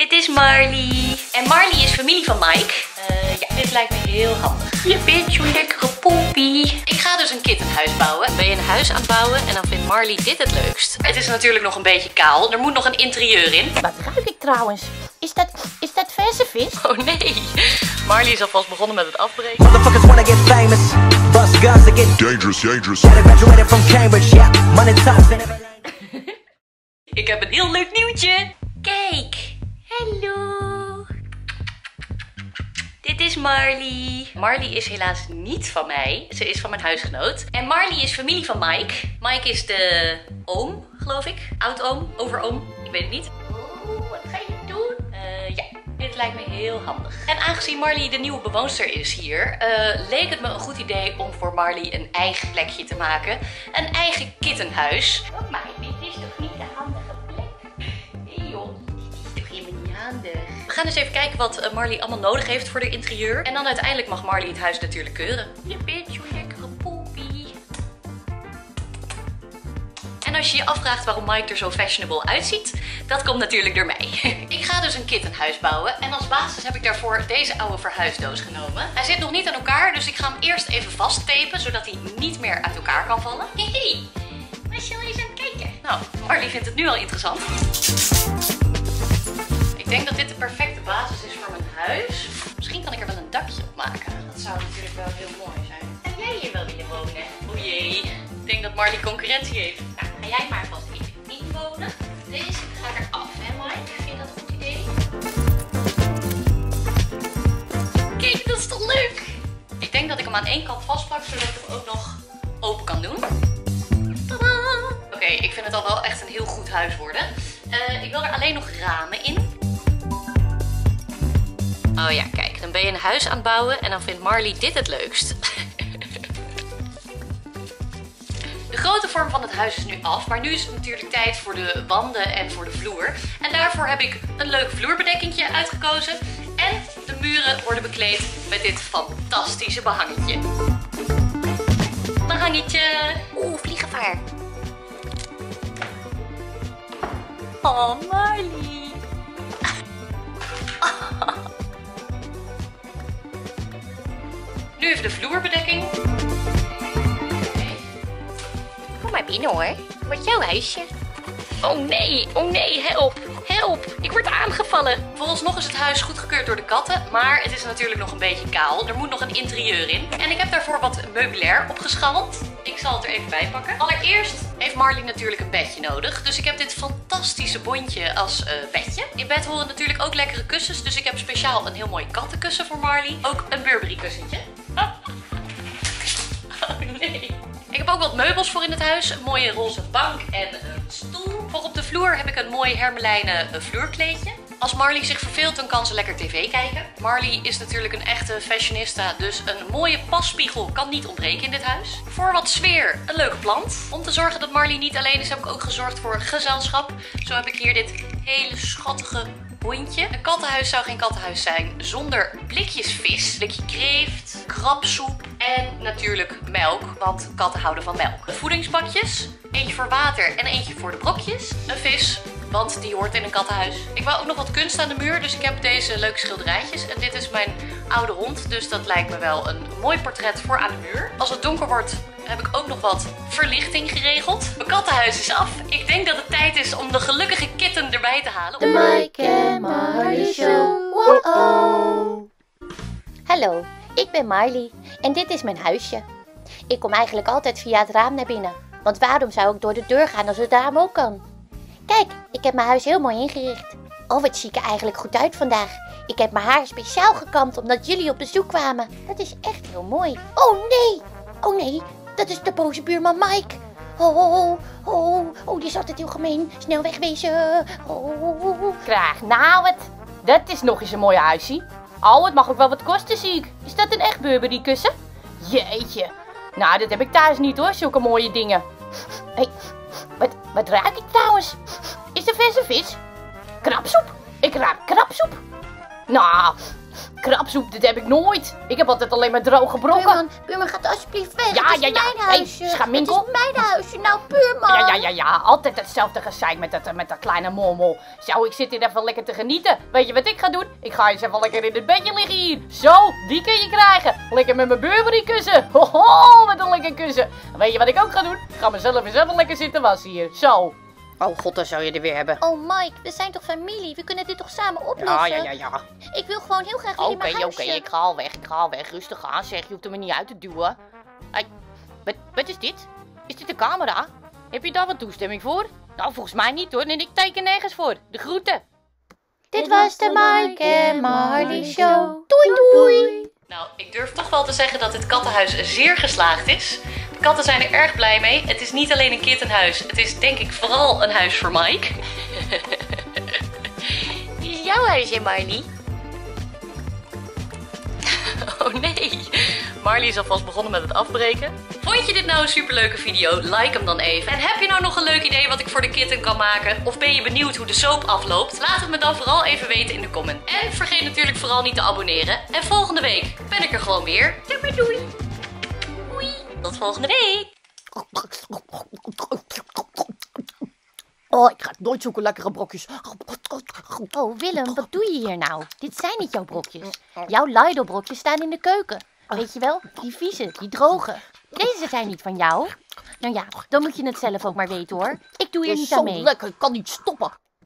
Dit is Marly. En Marly is familie van Mike. Ja, dit lijkt me heel handig. Je bent zo'n lekkere poppie. Ik ga dus een kittenhuis bouwen. Ben je een huis aan het bouwen en dan vindt Marly dit het leukst. Het is natuurlijk nog een beetje kaal. Er moet nog een interieur in. Wat ruik ik trouwens? Is dat verse vis? Oh nee. Marly is alvast begonnen met het afbreken. Motherfuckers wanna get famous. Bust guns to get dangerous, dangerous. Graduated from Cambridge, yeah. Money talks and everything. Ik heb een heel leuk nieuwtje. Kijk. Hallo. Dit is Marly. Marly is helaas niet van mij. Ze is van mijn huisgenoot. En Marly is familie van Mike. Mike is de oom, geloof ik. Oud-oom, overoom. Ik weet het niet. Oh, wat ga je doen? Ja, dit lijkt me heel handig. En aangezien Marly de nieuwe bewoonster is hier, leek het me een goed idee om voor Marly een eigen plekje te maken. Een eigen kittenhuis. Oh, maar dit is toch niet de handige plek? Nee joh, dit is toch helemaal niet handig. We gaan dus even kijken wat Marly allemaal nodig heeft voor de interieur. En dan uiteindelijk mag Marly het huis natuurlijk keuren. Je bent zo'n lekkere poepie. En als je je afvraagt waarom Mike er zo fashionable uitziet, dat komt natuurlijk door mij. Ik ga dus een kittenhuis bouwen. En als basis heb ik daarvoor deze oude verhuisdoos genomen. Hij zit nog niet aan elkaar, dus ik ga hem eerst even vasttapen, zodat hij niet meer uit elkaar kan vallen. Hihi, maar zullen we eens aan het kijken? Nou, Marly vindt het nu al interessant. Ik denk dat dit de perfecte basis is voor mijn huis. Misschien kan ik er wel een dakje op maken. Dat zou natuurlijk wel heel mooi zijn. Zou jij hier wel willen wonen? O jee, ik denk dat Marly concurrentie heeft. Nou, ga jij maar vast niet wonen. Deze ga ik eraf, hè Mike? Vind je dat een goed idee? Kijk, dat is toch leuk? Ik denk dat ik hem aan één kant vastplak, zodat ik hem ook nog open kan doen. Tadaa! Oké, ik vind het al wel echt een heel goed huis worden. Ik wil er alleen nog ramen in. Oh ja, kijk, dan ben je een huis aan het bouwen en dan vindt Marly dit het leukst. De grote vorm van het huis is nu af, maar nu is het natuurlijk tijd voor de wanden en voor de vloer. En daarvoor heb ik een leuk vloerbedekkentje uitgekozen. En de muren worden bekleed met dit fantastische behangetje. Behangetje! Oeh, vlieggevaar. Oh, Marly. Nu even de vloerbedekking. Okay. Kom maar binnen hoor. Wat jouw huisje. Oh nee, help. Help, ik word aangevallen. Vooralsnog is het huis goedgekeurd door de katten, maar het is natuurlijk nog een beetje kaal. Er moet nog een interieur in. En ik heb daarvoor wat meubilair opgeschammeld. Ik zal het er even bij pakken. Allereerst heeft Marly natuurlijk een bedje nodig. Dus ik heb dit fantastische bondje als bedje. In bed horen natuurlijk ook lekkere kussens. Dus ik heb speciaal een heel mooi kattenkussen voor Marly. Ook een Burberry kussentje. Oh nee. Ik heb ook wat meubels voor in het huis. Een mooie roze bank en een stoel. Voor op de vloer heb ik een mooi hermelijnen vloerkleedje. Als Marly zich verveelt, dan kan ze lekker tv kijken. Marly is natuurlijk een echte fashionista, dus een mooie passpiegel kan niet ontbreken in dit huis. Voor wat sfeer, een leuke plant. Om te zorgen dat Marly niet alleen is, heb ik ook gezorgd voor gezelschap. Zo heb ik hier dit hele schattige hondje. Een kattenhuis zou geen kattenhuis zijn zonder blikjes vis, blikje kreeft, krabsoep en natuurlijk melk, want katten houden van melk. De voedingspakjes, eentje voor water en eentje voor de brokjes. Een vis, want die hoort in een kattenhuis. Ik wou ook nog wat kunst aan de muur, dus ik heb deze leuke schilderijtjes. En dit is mijn oude hond, dus dat lijkt me wel een mooi portret voor aan de muur. Als het donker wordt, heb ik ook nog wat verlichting geregeld. Mijn kattenhuis is af. Ik denk dat het tijd is om de gelukkige kitten erbij te halen. De Mike en Marly Show. Wow. Hallo, ik ben Marly en dit is mijn huisje. Ik kom eigenlijk altijd via het raam naar binnen. Want waarom zou ik door de deur gaan als het raam ook kan? Kijk, ik heb mijn huis heel mooi ingericht. Oh, wat zie ik er eigenlijk goed uit vandaag. Ik heb mijn haar speciaal gekamd omdat jullie op bezoek kwamen. Dat is echt heel mooi. Oh nee, dat is de boze buurman Mike. Oh, die is altijd heel gemeen. Snel wegwezen. Graag nou het. Dat is nog eens een mooi huisje. Oh, het mag ook wel wat kosten, zie ik. Is dat een echt Burberry kussen? Jeetje. Nou, dat heb ik thuis niet hoor, zulke mooie dingen. Hey, wat ruik ik trouwens? Is er verse vis? Krabsoep? Ik ruik krabsoep. Nou, Krapsoep, dit heb ik nooit. Ik heb altijd alleen maar droge brokken. Buurman, gaat alsjeblieft weg. Ja, het is mijn huisje. Hey, schaminkel. Het is mijn huisje. Nou, buurman. Ja. Altijd hetzelfde gezeik met dat kleine mormel. Zo, ik zit hier even lekker te genieten. Weet je wat ik ga doen? Ik ga eens even lekker in het bedje liggen hier. Zo, die kun je krijgen. Lekker met mijn Burberry kussen. Hoho, met een lekker kussen. Weet je wat ik ook ga doen? Ik ga mezelf eens even lekker zitten wassen hier. Zo. Oh god, dan zou je er weer hebben. Oh Mike, we zijn toch familie? We kunnen dit toch samen oplossen? Ja. Ik wil gewoon heel graag jullie mijn huisje. Oké, ik ga al weg. Rustig aan, zeg. Je hoeft er me niet uit te duwen. Hey, wat is dit? Is dit een camera? Heb je daar wat toestemming voor? Nou, volgens mij niet hoor. Nee, ik teken nergens voor. De groeten. Dit was de Mike en Marly Show. Doei. Nou, ik durf toch wel te zeggen dat dit kattenhuis zeer geslaagd is. Katten zijn er erg blij mee. Het is niet alleen een kittenhuis. Het is denk ik vooral een huis voor Mike. Dit is jouw huisje, Marly. Oh nee. Marly is alvast begonnen met het afbreken. Vond je dit nou een superleuke video? Like hem dan even. En heb je nou nog een leuk idee wat ik voor de kitten kan maken? Of ben je benieuwd hoe de soap afloopt? Laat het me dan vooral even weten in de comment. En vergeet natuurlijk vooral niet te abonneren. En volgende week ben ik er gewoon weer. Doei. Tot volgende week! Oh, ik ga nooit zulke lekkere brokjes. Oh Willem, wat doe je hier nou? Dit zijn niet jouw brokjes. Jouw Lido-brokjes staan in de keuken. Weet je wel, die vieze, die droge. Deze zijn niet van jou. Nou ja, dan moet je het zelf ook maar weten hoor. Ik doe hier niet aan mee. Zo lekker, ik kan niet stoppen.